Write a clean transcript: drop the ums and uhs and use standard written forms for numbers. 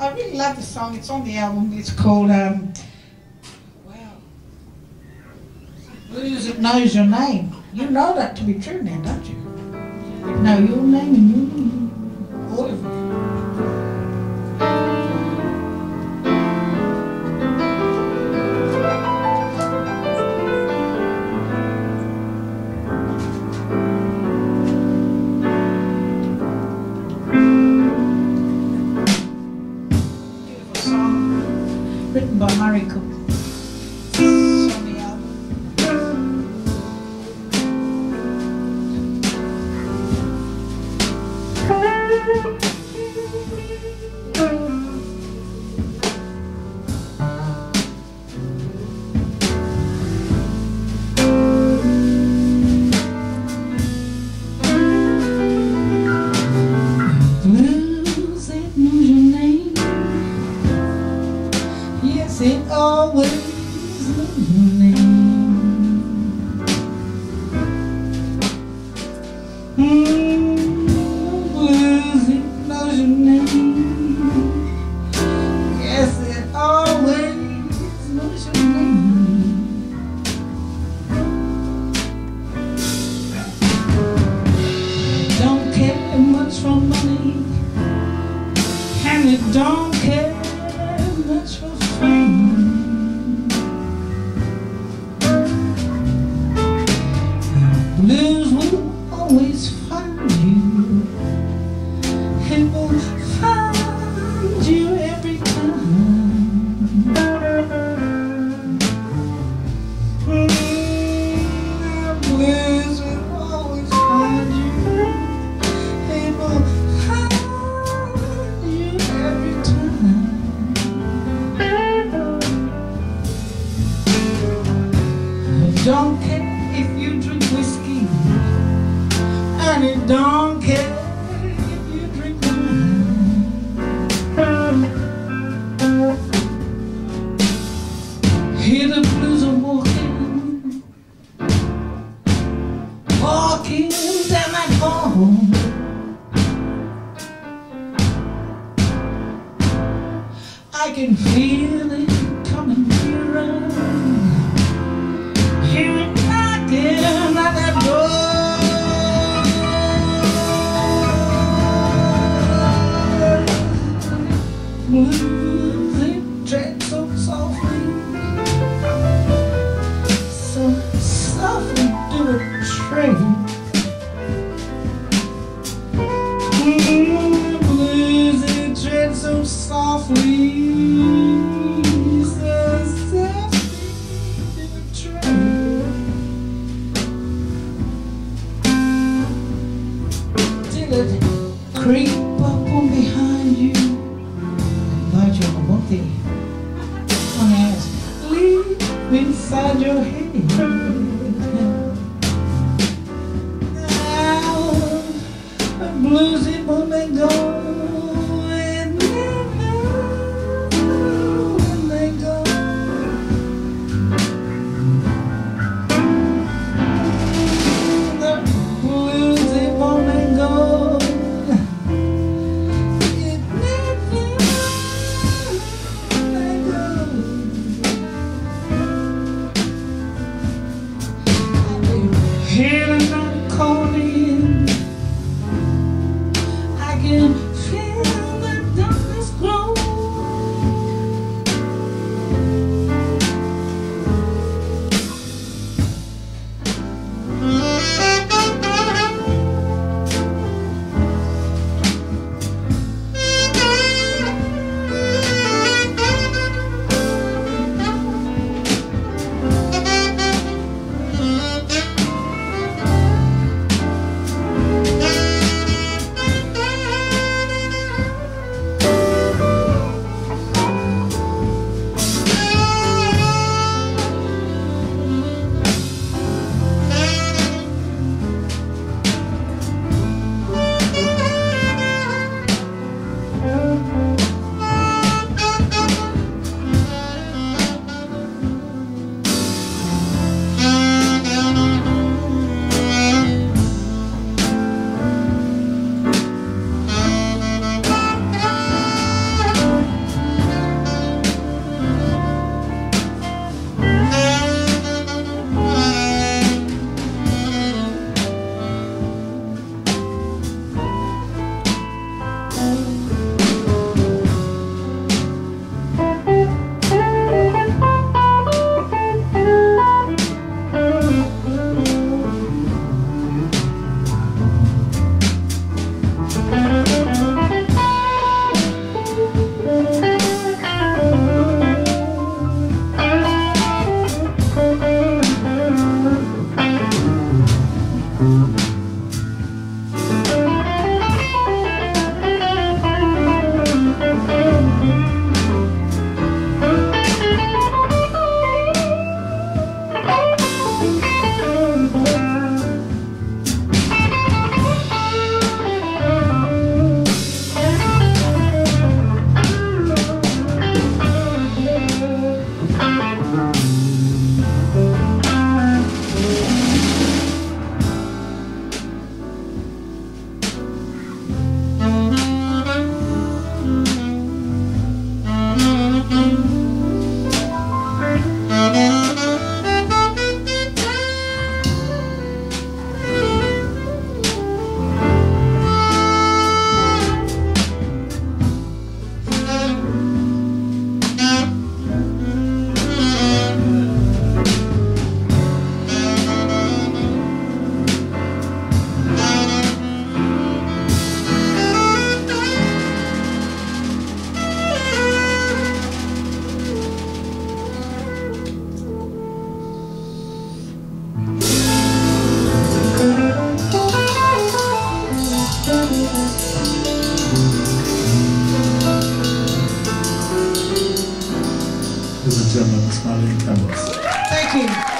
I really love the song. It's on the album. It's called Blues That Knows Your Name. You know that to be true now, don't you? You know your name and you know all of you. Written by Murray Cook. It's on the album. Blues that know your name. Yes, it always knows your name. Blues, it knows your name. Yes, it always knows your name. It don't care much for money, and it don't care much for fame. Blues will always find you. It will find you every time. Blues will always find you. It will find you every time. Don't care if you drink whiskey, and it don't care if you drink wine. Hear the blues are walking, walking down that hall. I can feel it coming nearer. Blues, it treads so softly, so softly to the train. Blues, it treads so softly, so softly to the train, till it creeps up on behind you. Leave inside your head. Now, the blues it will make go. Thank you.